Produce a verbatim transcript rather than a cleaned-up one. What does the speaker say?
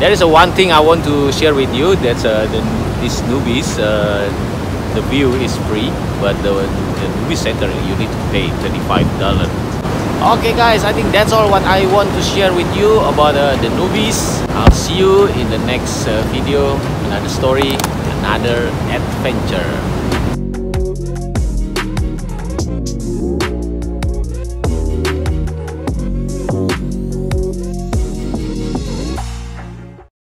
There is a one thing I want to share with you, that's uh, the, these Nobbies, uh, the view is free, but the, the Nobbies center you need to pay thirty-five dollars. Okay guys, I think that's all what I want to share with you about uh, the Nobbies. I'll see you in the next uh, video, another story, another adventure.